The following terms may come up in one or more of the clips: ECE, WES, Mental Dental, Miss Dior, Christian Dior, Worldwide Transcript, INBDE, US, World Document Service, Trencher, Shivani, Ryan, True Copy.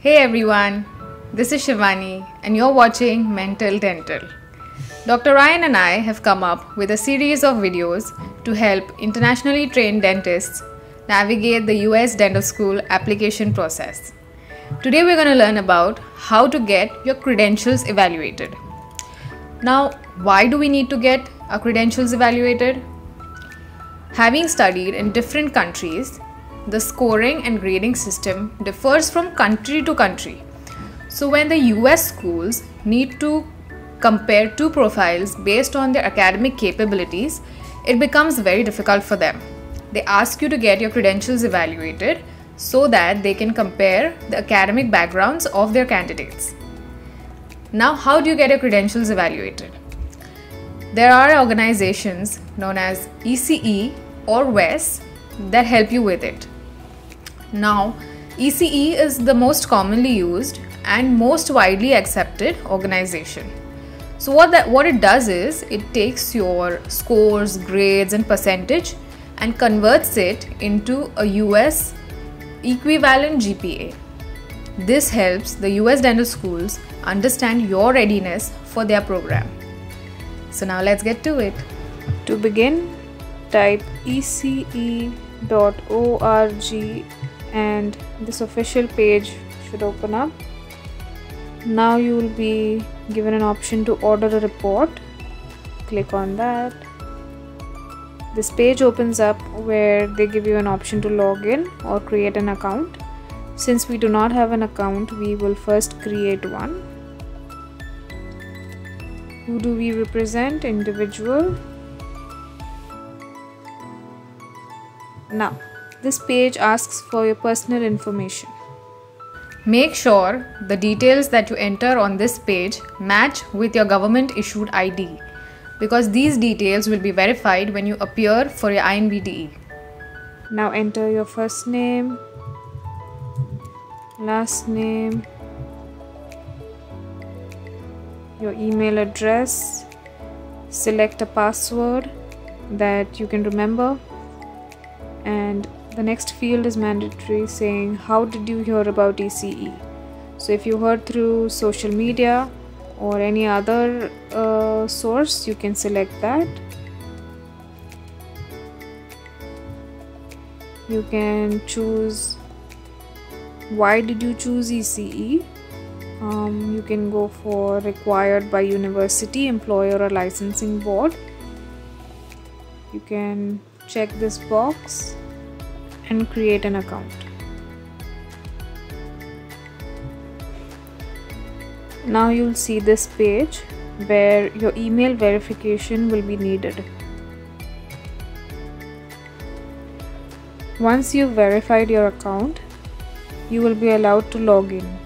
Hey everyone, this is Shivani and you're watching Mental Dental. Dr. Ryan and I have come up with a series of videos to help internationally trained dentists navigate the US dental school application process. Today we're going to learn about how to get your credentials evaluated. Now, why do we need to get our credentials evaluated? Having studied in different countries, the scoring and grading system differs from country to country. So when the US schools need to compare two profiles based on their academic capabilities, it becomes very difficult for them. They ask you to get your credentials evaluated so that they can compare the academic backgrounds of their candidates. Now, how do you get your credentials evaluated? There are organizations known as ECE or WES that help you with it. Now, ECE is the most commonly used and most widely accepted organization. So what it does is it takes your scores, grades and percentage and converts it into a US equivalent GPA. This helps the US dental schools understand your readiness for their program. So now let's get to it. To begin, type ECE.org and this official page should open up. Now you will be given an option to order a report. Click on that. This page opens up where they give you an option to log in or create an account. Since we do not have an account, we will first create one. Who do we represent? Individual. Now, this page asks for your personal information. Make sure the details that you enter on this page match with your government issued ID, because these details will be verified when you appear for your INBDE. Now enter your first name, last name, your email address, select a password that you can remember, and the next field is mandatory, saying how did you hear about ECE. So if you heard through social media or any other source, you can select that. You can choose why did you choose ECE. You can go for required by university, employer or licensing board. You can check this box and create an account. Now you'll see this page where your email verification will be needed. Once you've verified your account, you will be allowed to log in.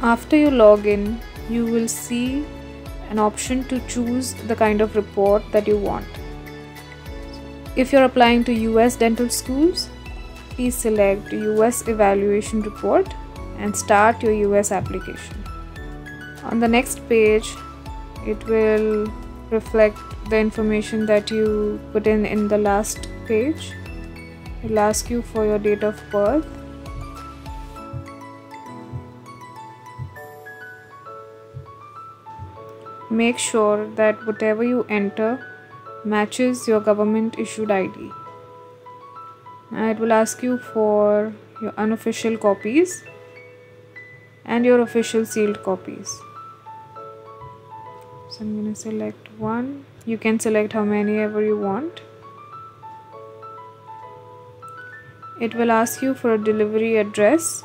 After you log in, you will see an option to choose the kind of report that you want. If you're applying to US dental schools, please select US evaluation report and start your US application. On the next page, it will reflect the information that you put in the last page. It will ask you for your date of birth. Make sure that whatever you enter matches your government issued ID. It will ask you for your unofficial copies and your official sealed copies. So I'm going to select one. You can select how many ever you want. It will ask you for a delivery address.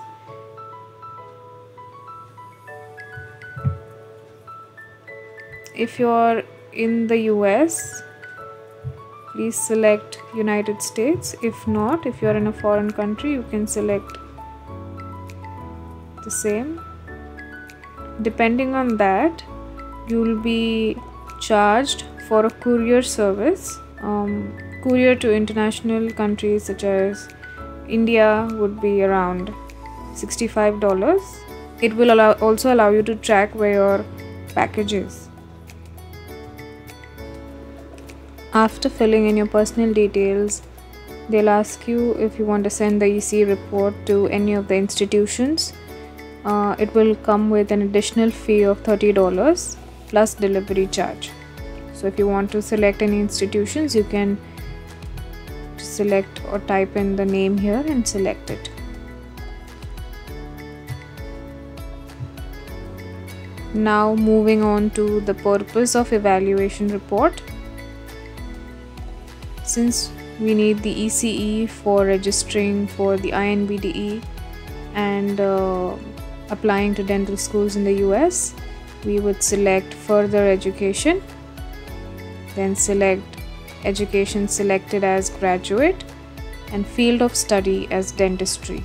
If you're in the US, please select United States. If not, if you're in a foreign country, you can select the same. Depending on that, you'll be charged for a courier service. Courier to international countries such as India would be around $65. It will also allow you to track where your package is. After filling in your personal details, they'll ask you if you want to send the ECE report to any of the institutions. It will come with an additional fee of $30 plus delivery charge. So if you want to select any institutions, you can select or type in the name here and select it. Now moving on to the purpose of evaluation report. Since we need the ECE for registering for the INBDE and applying to dental schools in the US, we would select further education, then select education selected as graduate and field of study as dentistry.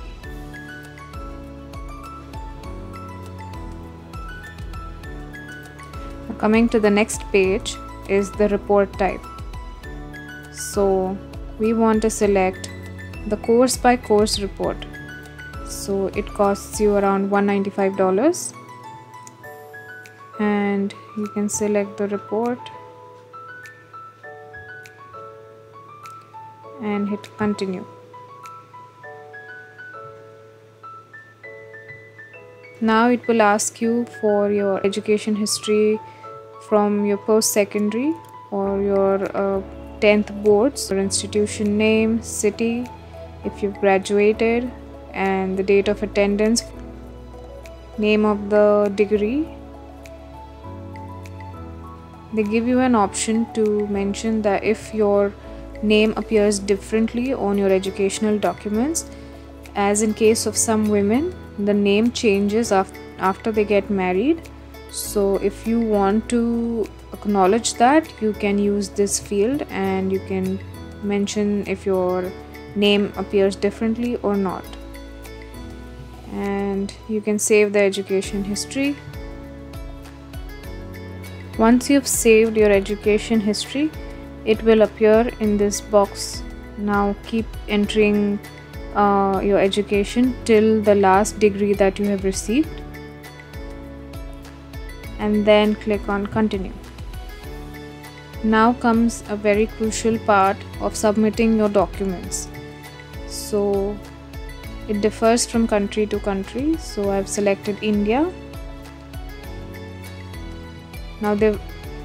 Coming to the next page is the report type. So we want to select the course by course report. So it costs you around $195, and you can select the report and hit continue. Now it will ask you for your education history from your post-secondary or your 10th boards, your institution name, city, if you've graduated, and the date of attendance, name of the degree. They give you an option to mention that if your name appears differently on your educational documents, as in case of some women, the name changes after they get married. So if you want to acknowledge that, you can use this field and you can mention if your name appears differently or not. And you can save the education history. Once you've saved your education history, it will appear in this box. Now keep entering your education till the last degree that you have received, and then click on continue. Now comes a very crucial part of submitting your documents. So it differs from country to country, so I've selected India. Now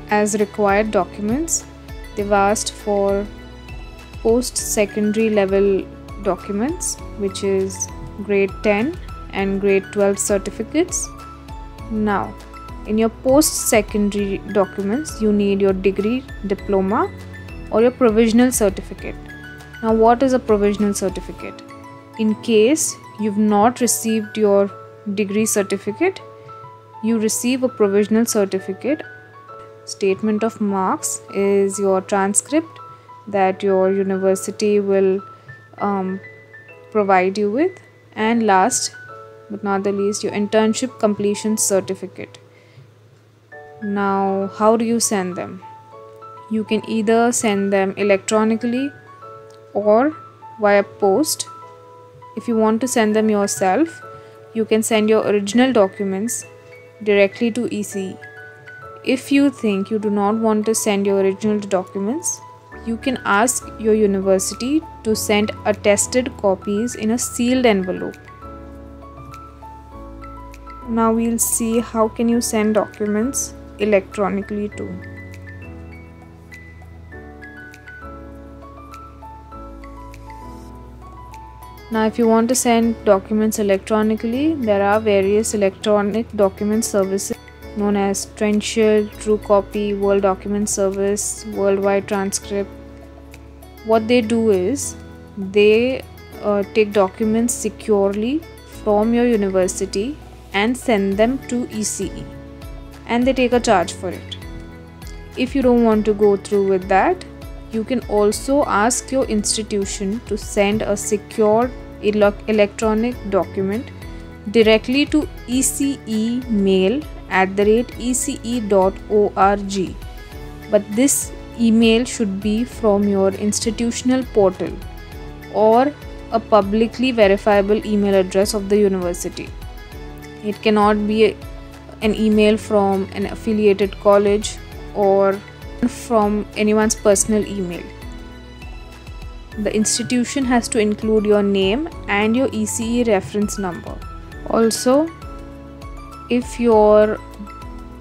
as required documents, they've asked for post-secondary level documents, which is grade 10 and grade 12 certificates. Now in your post-secondary documents, you need your degree, diploma, or your provisional certificate. Now what is a provisional certificate? In case you've not received your degree certificate, you receive a provisional certificate. Statement of marks is your transcript that your university will provide you with, and last but not the least, your internship completion certificate. Now how do you send them? You can either send them electronically or via post. If you want to send them yourself, you can send your original documents directly to ECE. If you think you do not want to send your original documents, you can ask your university to send attested copies in a sealed envelope. Now we'll see how can you send documents electronically too. Now if you want to send documents electronically, there are various electronic document services known as Trencher, True Copy, World Document Service, Worldwide Transcript. What they do is they take documents securely from your university and send them to ECE, and they take a charge for it. If you don't want to go through with that, you can also ask your institution to send a secure electronic document directly to ECE mail@ece.org, but this email should be from your institutional portal or a publicly verifiable email address of the university. It cannot be an email from an affiliated college or from anyone's personal email. The institution has to include your name and your ECE reference number. Also, if your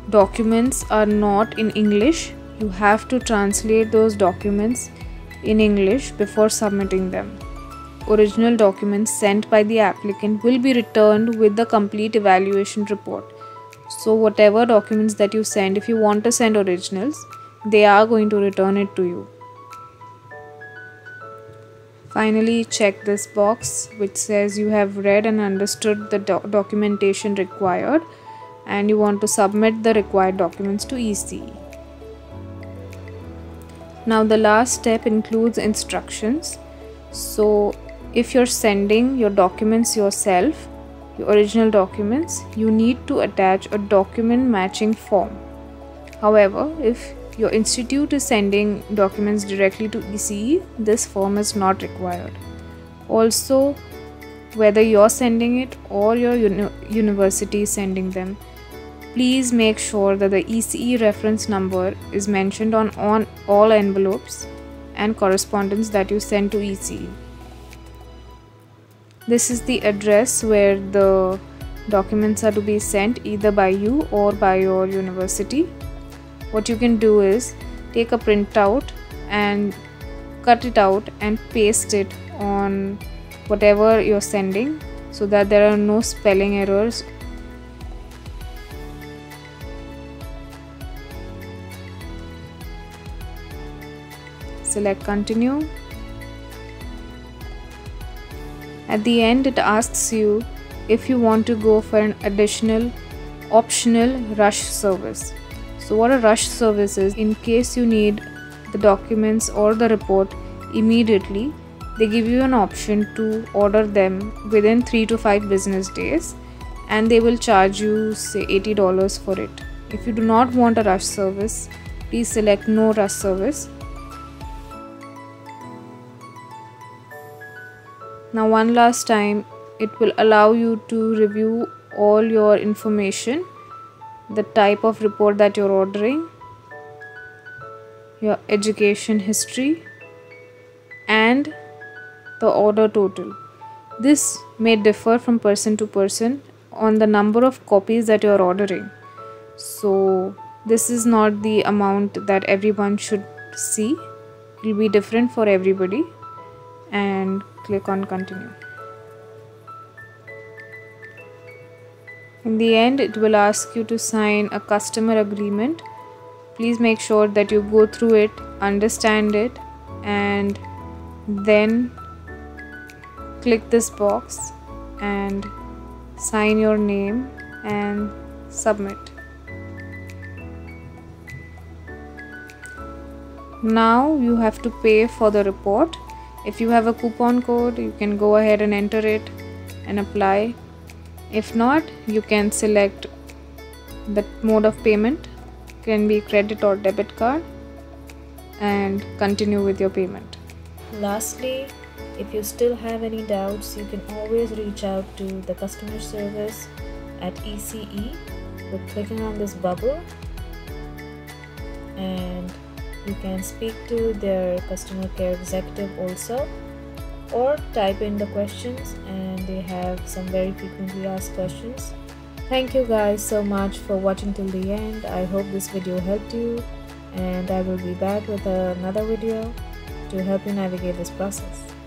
documents are not in English, you have to translate those documents in English before submitting them. Original documents sent by the applicant will be returned with the complete evaluation report. So whatever documents that you send, if you want to send originals, they are going to return it to you. Finally, check this box which says you have read and understood the documentation required and you want to submit the required documents to ECE. Now the last step includes instructions. So if you're sending your documents yourself, your original documents, you need to attach a document matching form. However, if your institute is sending documents directly to ECE, this form is not required. Also, whether you're sending it or your university is sending them, please make sure that the ECE reference number is mentioned on all envelopes and correspondence that you send to ECE. This is the address where the documents are to be sent, either by you or by your university. What you can do is take a printout and cut it out and paste it on whatever you're sending so that there are no spelling errors. Select continue. At the end, it asks you if you want to go for an additional optional rush service. So what a rush service is, in case you need the documents or the report immediately, they give you an option to order them within 3 to 5 business days and they will charge you say $80 for it. If you do not want a rush service, please select no rush service. Now one last time, it will allow you to review all your information, the type of report that you're ordering, your education history, and the order total. This may differ from person to person on the number of copies that you're ordering. So this is not the amount that everyone should see. It will be different for everybody. And click on continue. In the end, it will ask you to sign a customer agreement. Please make sure that you go through it, understand it, and then click this box and sign your name and submit. Now you have to pay for the report. If you have a coupon code, you can go ahead and enter it and apply. If not, you can select the mode of payment. It can be credit or debit card, and continue with your payment. Lastly, if you still have any doubts, you can always reach out to the customer service at ECE by clicking on this bubble, and you can speak to their customer care executive also, or type in the questions, and they have some very frequently asked questions. Thank you guys so much for watching till the end. I hope this video helped you, and I will be back with another video to help you navigate this process.